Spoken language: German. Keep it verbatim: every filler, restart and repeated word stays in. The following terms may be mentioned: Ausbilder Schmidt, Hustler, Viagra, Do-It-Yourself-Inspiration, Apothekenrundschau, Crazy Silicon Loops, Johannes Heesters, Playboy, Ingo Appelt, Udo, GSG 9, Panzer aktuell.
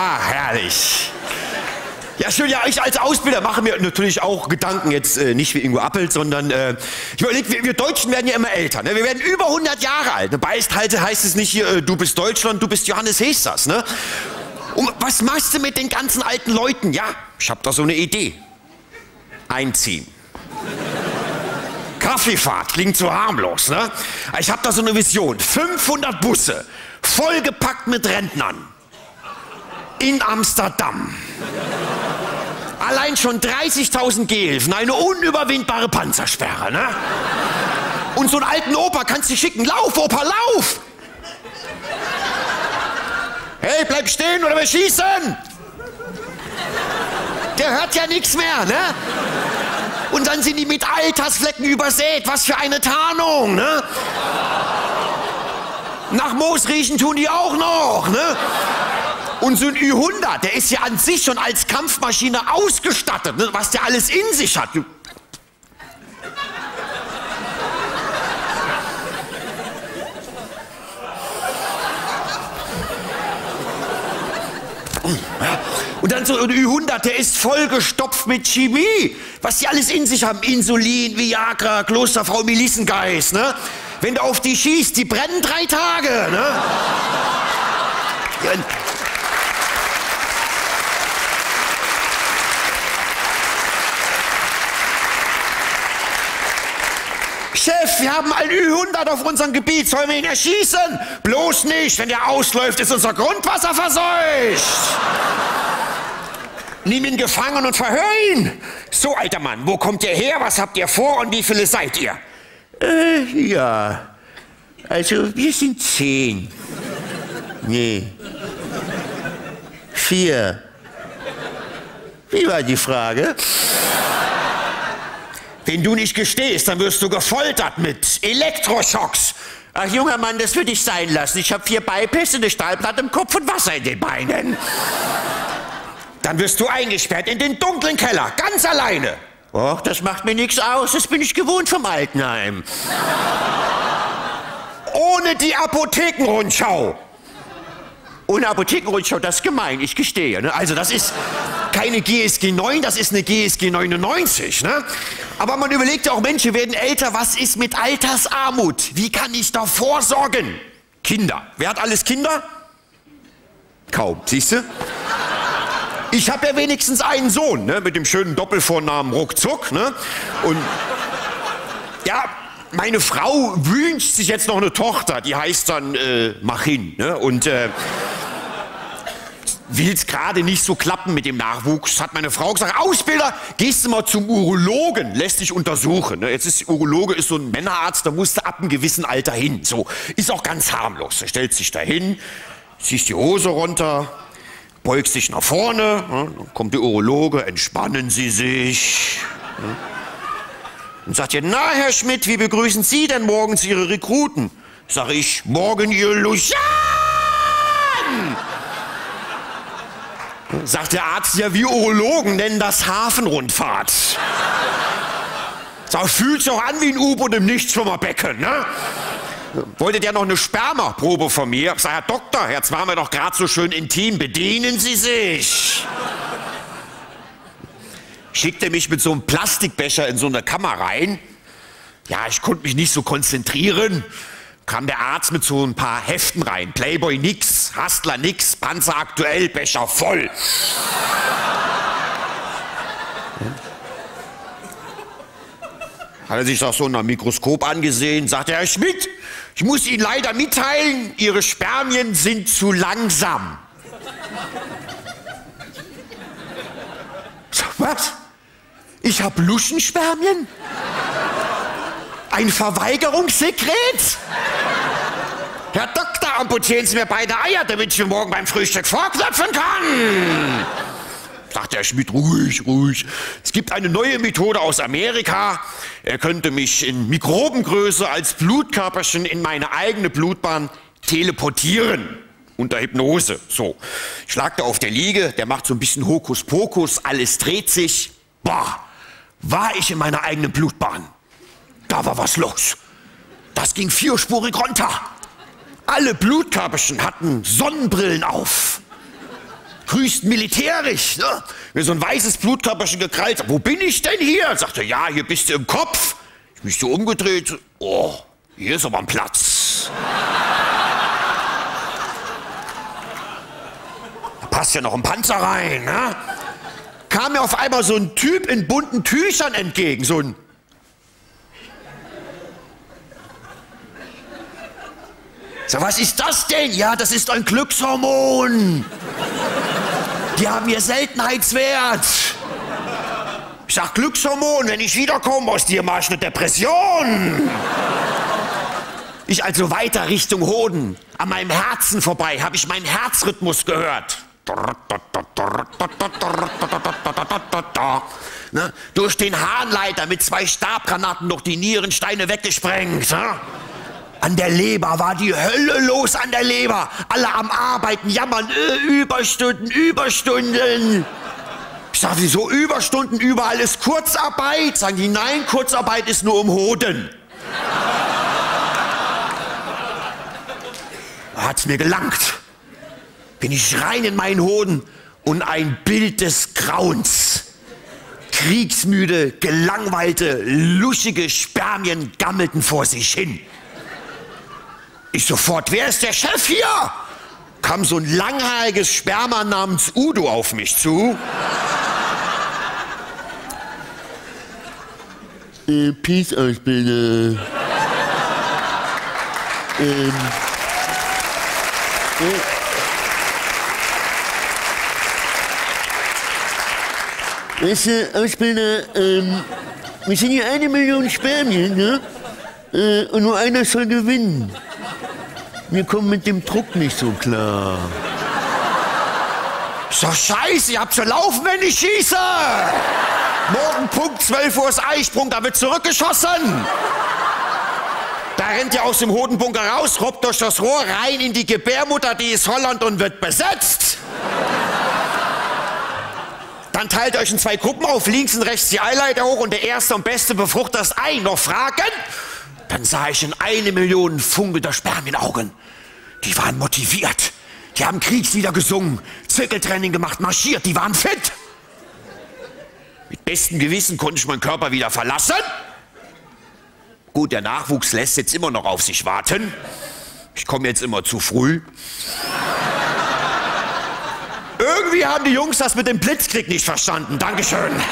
Ah, herrlich. Ja, schön, ja, ich als Ausbilder mache mir natürlich auch Gedanken, jetzt äh, nicht wie Ingo Appelt, sondern äh, ich überlege, wir, wir Deutschen werden ja immer älter, ne? Wir werden über hundert Jahre alt. Ne? Bei Isthalte heißt es nicht, äh, du bist Deutschland, du bist Johannes Heesters. Ne? Und was machst du mit den ganzen alten Leuten? Ja, ich habe da so eine Idee. Einziehen. Kaffeefahrt, klingt so harmlos, ne? Ich habe da so eine Vision, fünfhundert Busse, vollgepackt mit Rentnern. In Amsterdam. Allein schon dreißigtausend Gehhilfen, eine unüberwindbare Panzersperre, ne? Und so einen alten Opa kannst du schicken. Lauf, Opa, lauf! Hey, bleib stehen oder wir schießen! Der hört ja nichts mehr, ne? Und dann sind die mit Altersflecken übersät. Was für eine Tarnung, ne? Nach Moos riechen tun die auch noch, ne? Und so ein Ü hundert, der ist ja an sich schon als Kampfmaschine ausgestattet, ne, was der alles in sich hat. Und dann so ein Ü hundert, der ist vollgestopft mit Chemie, was die alles in sich haben. Insulin, Viagra, Klosterfrau, Melissengeist, ne? Wenn du auf die schießt, die brennen drei Tage, ne? Ja, Chef, wir haben einen Ü hundert auf unserem Gebiet, sollen wir ihn erschießen? Bloß nicht, wenn der ausläuft, ist unser Grundwasser verseucht. Nimm ihn gefangen und verhör ihn. So, alter Mann, wo kommt ihr her, was habt ihr vor und wie viele seid ihr? Äh, ja, also wir sind zehn. Nee. Vier. Wie war die Frage? Wenn du nicht gestehst, dann wirst du gefoltert mit Elektroschocks. Ach, junger Mann, das würde ich sein lassen. Ich habe vier Beipässe, eine Stahlplatte im Kopf und Wasser in den Beinen. Dann wirst du eingesperrt in den dunklen Keller, ganz alleine. Och, das macht mir nichts aus. Das bin ich gewohnt vom Altenheim. Ohne die Apothekenrundschau. Ohne Apothekenrundschau, das ist gemein, ich gestehe. Ne? Also das ist keine G S G neun, das ist eine G S G neunundneunzig. Ne? Aber man überlegt auch, Menschen werden älter, was ist mit Altersarmut? Wie kann ich da vorsorgen? Kinder. Wer hat alles Kinder? Kaum, siehst du? Ich habe ja wenigstens einen Sohn, ne? Mit dem schönen Doppelvornamen Ruckzuck. Ne? Und ja... Meine Frau wünscht sich jetzt noch eine Tochter, die heißt dann äh, Machin, ne? Und äh, will es gerade nicht so klappen mit dem Nachwuchs, hat meine Frau gesagt, Ausbilder, gehst du mal zum Urologen, lässt dich untersuchen. Ne? Jetzt ist Urologe ist so ein Männerarzt, da musst du ab einem gewissen Alter hin. So, ist auch ganz harmlos. Er stellt sich da hin, ziehst die Hose runter, beugst dich nach vorne, ne? Dann kommt der Urologe, entspannen Sie sich. Ne? Und sagt ihr, na Herr Schmidt, wie begrüßen Sie denn morgens Ihre Rekruten? Sag ich, morgen ihr Lucian! Sagt der Arzt, ja wir Urologen nennen das Hafenrundfahrt. Sag, fühlt sich auch an wie ein U-Boot im Nichtschwimmerbecken, ne? Wolltet ja noch eine Spermaprobe von mir? Sag, Herr Doktor, jetzt waren wir doch gerade so schön intim, bedienen Sie sich! Schickt er mich mit so einem Plastikbecher in so eine Kammer rein. Ja, ich konnte mich nicht so konzentrieren. Kam der Arzt mit so ein paar Heften rein. Playboy nix, Hustler nix, Panzer aktuell, Becher voll. Hat er sich das so in einem Mikroskop angesehen, sagte er, Herr Schmidt, ich muss Ihnen leider mitteilen, Ihre Spermien sind zu langsam. Was? Ich habe Luschenspermien? Ein Verweigerungssekret? Herr Doktor, amputieren Sie mir beide Eier, damit ich mir morgen beim Frühstück vorklopfen kann. Sagt der Schmidt, ruhig, ruhig. Es gibt eine neue Methode aus Amerika. Er könnte mich in Mikrobengröße als Blutkörperchen in meine eigene Blutbahn teleportieren. Unter Hypnose, so. Ich lag da auf der Liege, der macht so ein bisschen Hokuspokus, alles dreht sich. Bah, war ich in meiner eigenen Blutbahn. Da war was los. Das ging vierspurig runter. Alle Blutkörperchen hatten Sonnenbrillen auf. höchst militärisch, ne? Mir so ein weißes Blutkörperchen gekrallt. Wo bin ich denn hier? Sagt er, ja, hier bist du im Kopf. Ich mich so umgedreht. Oh, hier ist aber ein Platz. Da passt ja noch ein Panzer rein, ne? Kam mir auf einmal so ein Typ in bunten Tüchern entgegen, so ein... Sag, was ist das denn? Ja, das ist ein Glückshormon. Die haben ihr Seltenheitswert. Ich sag, Glückshormon, wenn ich wiederkomme aus dir, mach ich eine Depression. Ich also weiter Richtung Hoden. An meinem Herzen vorbei habe ich meinen Herzrhythmus gehört. Ne? Durch den Harnleiter mit zwei Stabgranaten durch die Nierensteine weggesprengt. Ne? An der Leber war die Hölle los, an der Leber. Alle am Arbeiten, jammern, Überstunden, Überstunden. Ich sag, wieso Überstunden? Überall ist Kurzarbeit. Sagen die, nein, Kurzarbeit ist nur um Hoden. Hat's mir gelangt. Bin ich rein in meinen Hoden und ein Bild des Grauens. Kriegsmüde, gelangweilte, luschige Spermien gammelten vor sich hin. Ich sofort, wer ist der Chef hier? Kam so ein langhaariges Sperma namens Udo auf mich zu. äh, Peace aus, bitte. ähm. Äh. Weißt du, Ausbilder, ähm, wir sind hier eine Million Spermien, ne? Äh, und nur einer soll gewinnen. Wir kommen mit dem Druck nicht so klar. Ist doch scheiße, ihr habt zu laufen, wenn ich schieße! Morgen Punkt zwölf Uhr ist Eisprung, da wird zurückgeschossen! Da rennt ihr aus dem Hodenbunker raus, robbt durch das Rohr rein in die Gebärmutter, die ist Holland und wird besetzt! Dann teilt euch in zwei Gruppen auf, links und rechts die Eileiter hoch und der erste und beste befruchtet das Ei. Noch Fragen? Dann sah ich in eine Million funkelnder Spermienaugen. Die waren motiviert. Die haben Kriegslieder gesungen, Zirkeltraining gemacht, marschiert. Die waren fit. Mit bestem Gewissen konnte ich meinen Körper wieder verlassen. Gut, der Nachwuchs lässt jetzt immer noch auf sich warten. Ich komme jetzt immer zu früh. Irgendwie haben die Jungs das mit dem Blitzkrieg nicht verstanden. Dankeschön.